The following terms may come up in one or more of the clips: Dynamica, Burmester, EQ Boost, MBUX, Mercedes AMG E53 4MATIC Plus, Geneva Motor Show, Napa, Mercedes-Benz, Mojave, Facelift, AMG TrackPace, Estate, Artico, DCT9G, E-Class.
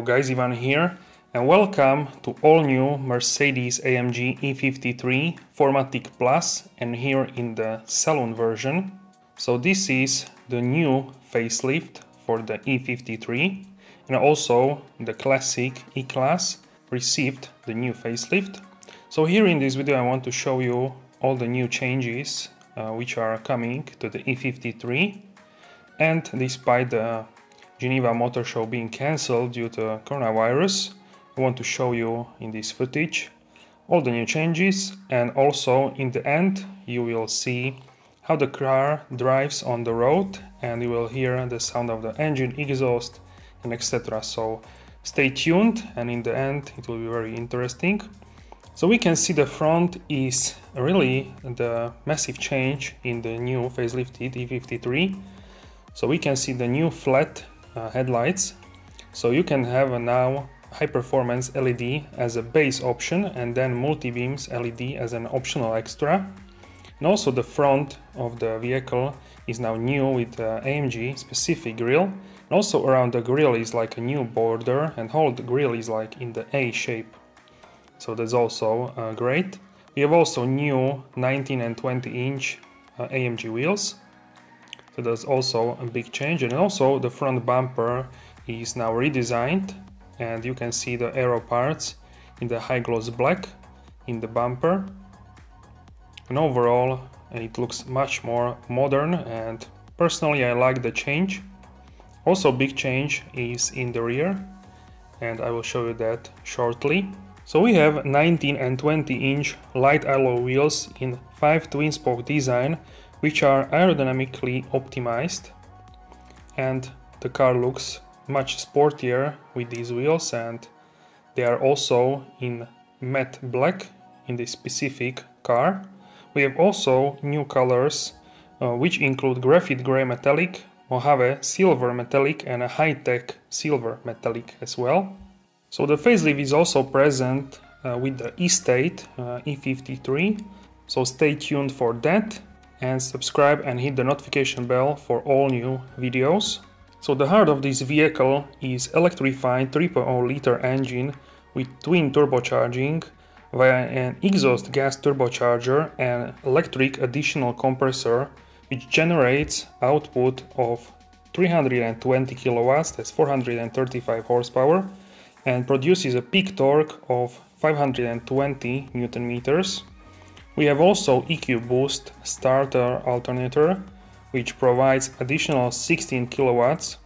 Hello guys, Ivan here, and welcome to all new Mercedes AMG E53 4MATIC Plus, and here in the Saloon version. So this is the new facelift for the E53, and also the classic E-Class received the new facelift. So here in this video I want to show you all the new changes which are coming to the E53, and despite the Geneva Motor Show being cancelled due to coronavirus, I want to show you in this footage all the new changes, and also in the end you will see how the car drives on the road and you will hear the sound of the engine, exhaust and etc. So stay tuned, and in the end it will be very interesting. So we can see the front is really the massive change in the new facelifted E53. So we can see the new flat headlights, so you can have now high performance LED as a base option and then multi-beams LED as an optional extra. And also the front of the vehicle is now new with AMG specific grille, and also around the grille is like a new border, and whole the grille is like in the A shape, so that's also great. We have also new 19 and 20 inch AMG wheels. So that's also a big change, and also the front bumper is now redesigned, and you can see the aero parts in the high gloss black in the bumper, and overall it looks much more modern, and personally I like the change. Also big change is in the rear, and I will show you that shortly. So we have 19 and 20 inch light alloy wheels in 5 twin spoke design, which are aerodynamically optimized, and the car looks much sportier with these wheels, and they are also in matte black in this specific car. We have also new colors which include graphite grey metallic, Mojave silver metallic and a high-tech silver metallic as well. So the facelift is also present with the Estate E53, so stay tuned for that. And subscribe and hit the notification bell for all new videos. So the heart of this vehicle is electrified 3.0 liter engine with twin turbocharging via an exhaust gas turbocharger and electric additional compressor, which generates output of 320 kilowatts, that's 435 horsepower, and produces a peak torque of 520 newton meters. We have also EQ Boost starter alternator, which provides additional 16 kilowatts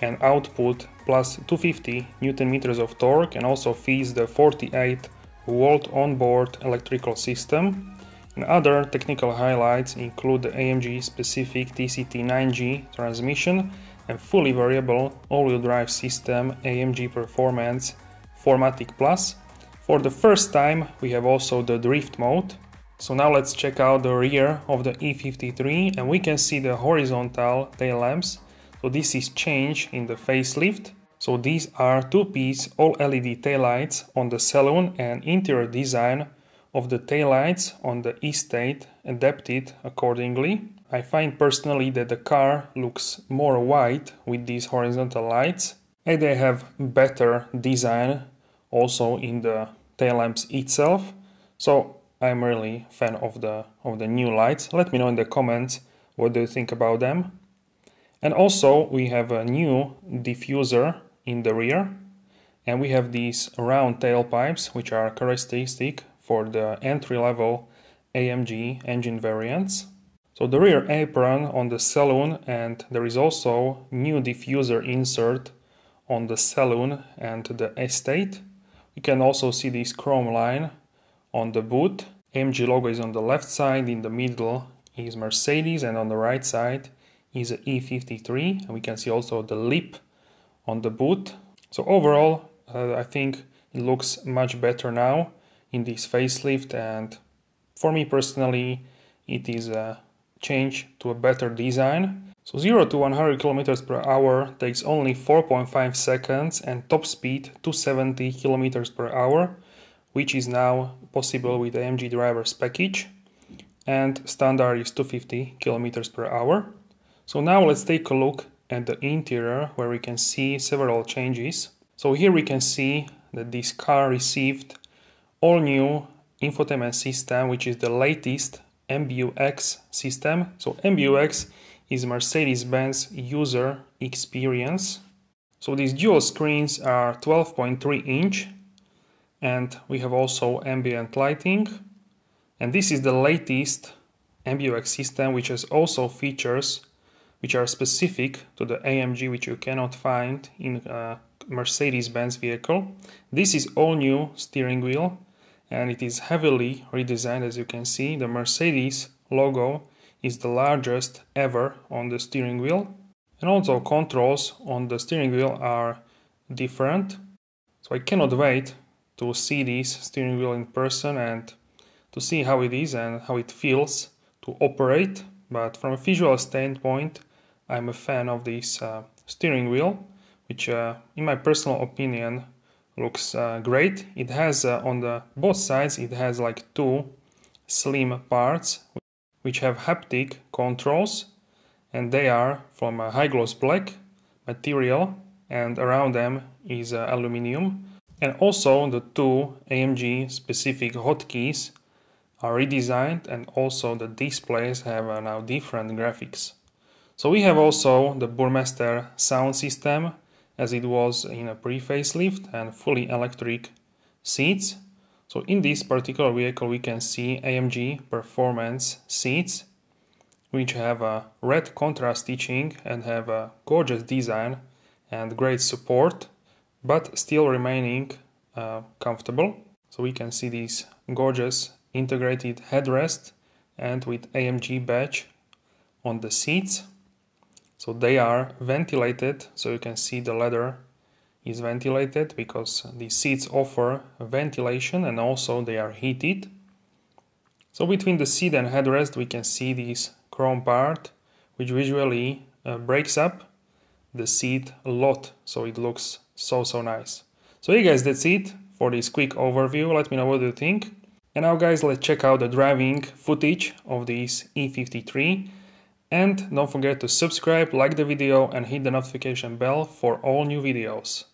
and output plus 250 newton meters of torque, and also feeds the 48 volt onboard electrical system. And other technical highlights include the AMG specific DCT9G transmission and fully variable all-wheel drive system AMG Performance 4MATIC Plus. For the first time we have also the drift mode. So now let's check out the rear of the E53, and we can see the horizontal tail lamps. So this is changed in the facelift. So these are two-piece all-LED taillights on the Saloon, and interior design of the taillights on the Estate adapted accordingly. I find personally that the car looks more wide with these horizontal lights, and they have better design also in the tail lamps itself. So I'm really fan of the new lights. Let me know in the comments what do you think about them. And also we have a new diffuser in the rear, and we have these round tailpipes which are characteristic for the entry-level AMG engine variants. So the rear apron on the Saloon, and there is also new diffuser insert on the Saloon and the Estate. You can also see this chrome line on the boot. AMG logo is on the left side, in the middle is Mercedes, and on the right side is E53, and we can see also the lip on the boot. So overall I think it looks much better now in this facelift, and for me personally it is a change to a better design. So 0 to 100 km per hour takes only 4.5 seconds, and top speed 270 km per hour, which is now possible with the AMG drivers package, and standard is 250 kilometers per hour. So now let's take a look at the interior, where we can see several changes. So here we can see that this car received all new infotainment system, which is the latest MBUX system. So MBUX is Mercedes-Benz user experience. So these dual screens are 12.3-inch, and we have also ambient lighting. And this is the latest MBUX system, which has also features which are specific to the AMG, which you cannot find in a Mercedes-Benz vehicle. This is all new steering wheel, and it is heavily redesigned. As you can see, the Mercedes logo is the largest ever on the steering wheel, and also controls on the steering wheel are different. So I cannot wait to see this steering wheel in person and to see how it is and how it feels to operate. But from a visual standpoint, I'm a fan of this steering wheel, which in my personal opinion looks great. It has on the both sides, it has like two slim parts which have haptic controls, and they are from a high gloss black material, and around them is aluminium. And also the two AMG specific hotkeys are redesigned, and also the displays have now different graphics. So we have also the Burmester sound system, as it was in a pre-facelift, and fully electric seats. So in this particular vehicle we can see AMG performance seats, which have a red contrast stitching and have a gorgeous design and great support, but still remaining comfortable. So we can see these gorgeous integrated headrest and with AMG badge on the seats. So they are ventilated, so you can see the leather is ventilated because the seats offer ventilation, and also they are heated. So between the seat and headrest we can see this chrome part, which visually breaks up the seat a lot, so it looks so nice. So hey guys, that's it for this quick overview. Let me know what you think. And now guys, let's check out the driving footage of this E53. And don't forget to subscribe, like the video, and hit the notification bell for all new videos.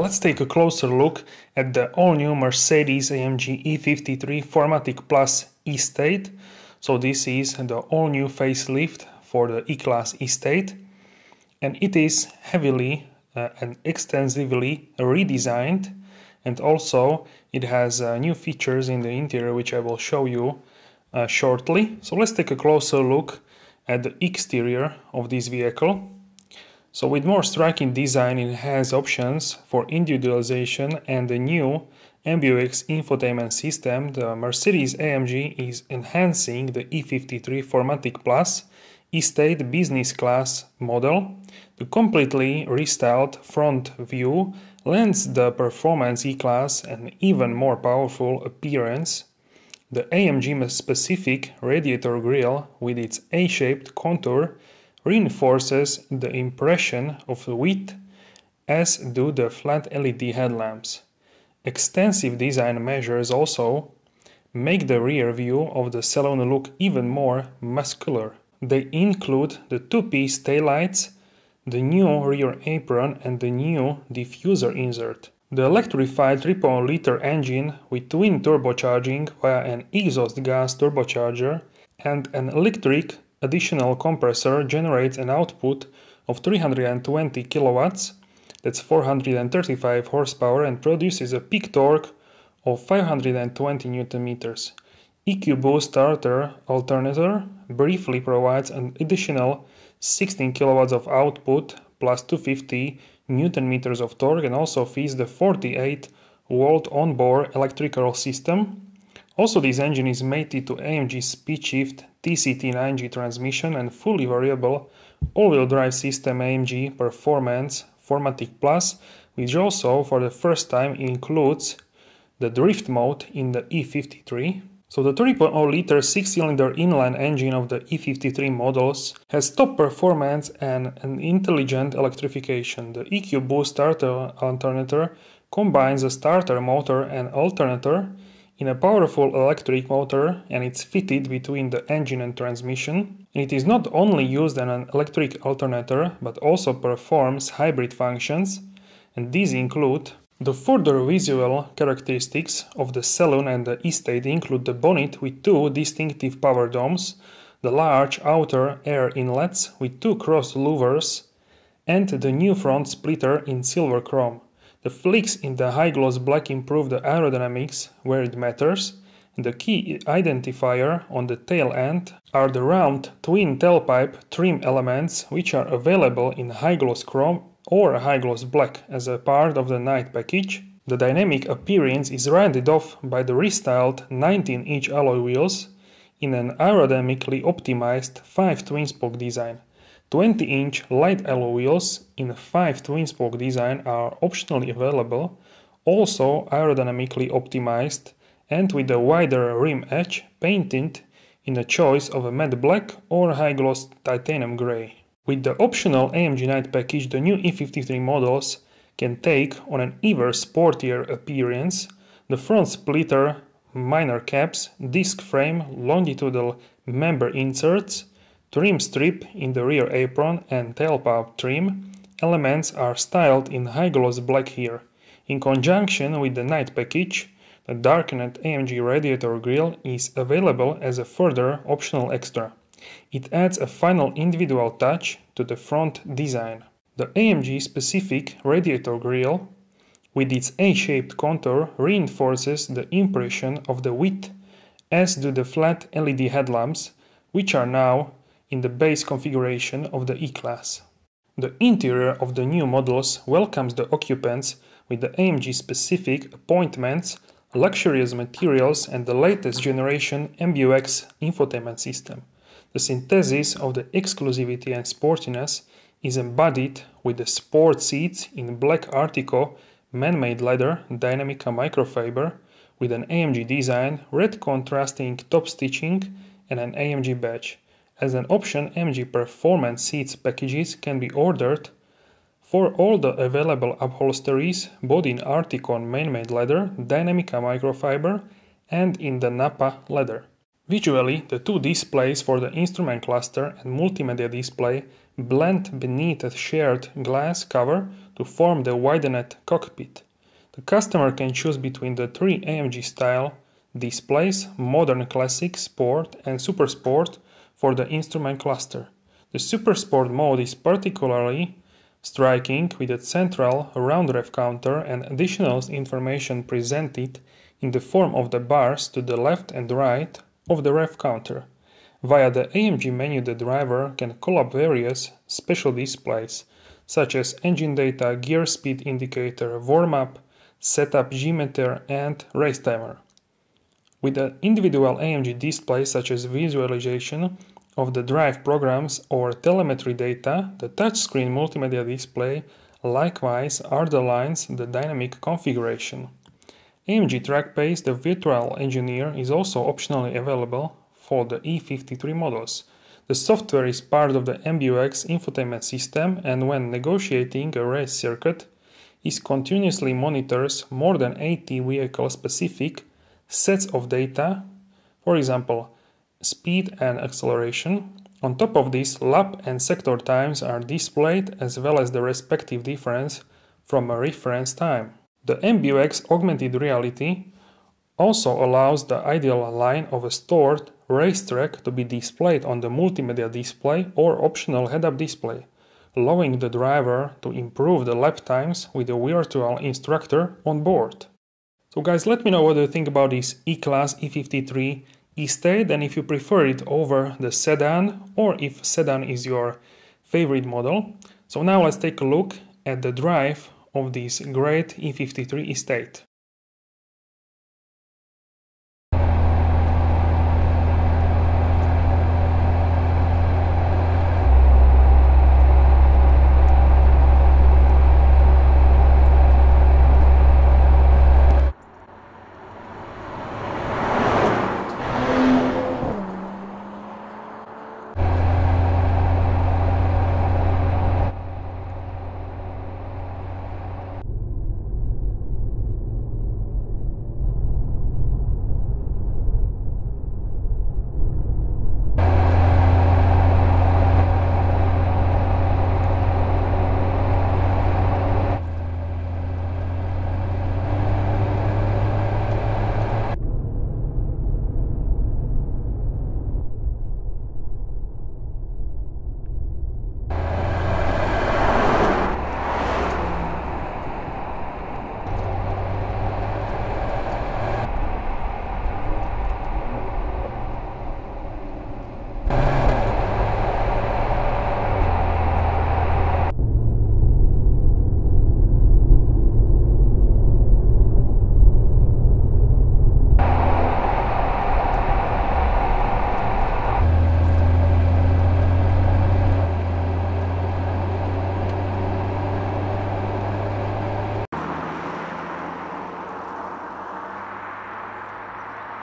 Let's take a closer look at the all-new Mercedes AMG E53 4MATIC Plus Estate. So this is the all-new facelift for the E-Class Estate, and it is heavily and extensively redesigned, and also it has new features in the interior which I will show you shortly. So let's take a closer look at the exterior of this vehicle. So with more striking design, it has options for individualization, and the new MBUX infotainment system, the Mercedes AMG, is enhancing the E53 4MATIC Plus Estate Business Class model. The completely restyled front view lends the Performance E-Class an even more powerful appearance. The AMG-specific radiator grille with its A-shaped contour reinforces the impression of width, as do the flat LED headlamps. Extensive design measures also make the rear view of the salon look even more muscular. They include the two-piece taillights, the new rear apron, and the new diffuser insert. The electrified 3.0-liter engine with twin turbocharging via an exhaust gas turbocharger and an electric additional compressor generates an output of 320 kilowatts, that's 435 horsepower, and produces a peak torque of 520 Nm. EQ Boost starter alternator briefly provides an additional 16 kilowatts of output plus 250 Nm of torque, and also feeds the 48-volt onboard electrical system. Also, this engine is mated to AMG Speedshift DCT9G transmission and fully variable all-wheel drive system AMG Performance 4MATIC Plus, which also for the first time includes the drift mode in the E53. So the 3.0-liter 6-cylinder inline engine of the E53 models has top performance and an intelligent electrification. The EQ Boost starter alternator combines a starter motor and alternator in a powerful electric motor, and it's fitted between the engine and transmission. And it is not only used as an electric alternator, but also performs hybrid functions, and these include the further visual characteristics of the saloon and the estate include the bonnet with two distinctive power domes, the large outer air inlets with two crossed louvers, and the new front splitter in silver chrome. The flicks in the high-gloss black improve the aerodynamics where it matters, and the key identifier on the tail end are the round twin tailpipe trim elements, which are available in high-gloss chrome or high-gloss black as a part of the night package. The dynamic appearance is rounded off by the restyled 19-inch alloy wheels in an aerodynamically optimized 5 twin-spoke design. 20-inch light alloy wheels in 5 twin-spoke design are optionally available, also aerodynamically optimized and with a wider rim edge, painted in a choice of a matte black or high-gloss titanium grey. With the optional AMG Night package, the new E53 models can take on an even sportier appearance. The front splitter, minor caps, disc frame, longitudinal member inserts, trim strip in the rear apron and tailpipe trim elements are styled in high-gloss black here. In conjunction with the night package, the darkened AMG radiator grille is available as a further optional extra. It adds a final individual touch to the front design. The AMG-specific radiator grille, with its A-shaped contour, reinforces the impression of the width, as do the flat LED headlamps, which are now in the base configuration of the E-Class. The interior of the new models welcomes the occupants with the AMG-specific appointments, luxurious materials, and the latest generation MBUX infotainment system. The synthesis of the exclusivity and sportiness is embodied with the sport seats in black Artico man-made leather Dynamica microfiber with an AMG design, red contrasting top stitching, and an AMG badge. As an option, AMG Performance Seats packages can be ordered for all the available upholsteries, both in Artico man-made leather, Dynamica microfiber, and in the Napa leather. Visually, the two displays for the instrument cluster and multimedia display blend beneath a shared glass cover to form the widened cockpit. The customer can choose between the three AMG-style displays, Modern Classic, Sport, and Super Sport, for the instrument cluster. The Super Sport mode is particularly striking with a central round rev counter and additional information presented in the form of the bars to the left and right of the rev counter. Via the AMG menu, the driver can call up various special displays, such as engine data, gear speed indicator, warm-up, setup G-meter and race timer. With the individual AMG displays such as visualization of the drive programs or telemetry data, the touchscreen multimedia display likewise underlines the dynamic configuration. AMG TrackPace, the virtual engineer, is also optionally available for the E53 models. The software is part of the MBUX infotainment system and when negotiating a race circuit, it continuously monitors more than 80 vehicle-specific sets of data, for example, speed and acceleration. On top of this, lap and sector times are displayed as well as the respective difference from a reference time. The MBUX augmented reality also allows the ideal line of a stored racetrack to be displayed on the multimedia display or optional head-up display, allowing the driver to improve the lap times with a virtual instructor on board. So guys, let me know what you think about this E-Class E53 Estate and if you prefer it over the sedan or if sedan is your favorite model. So now let's take a look at the drive of this great E53 Estate.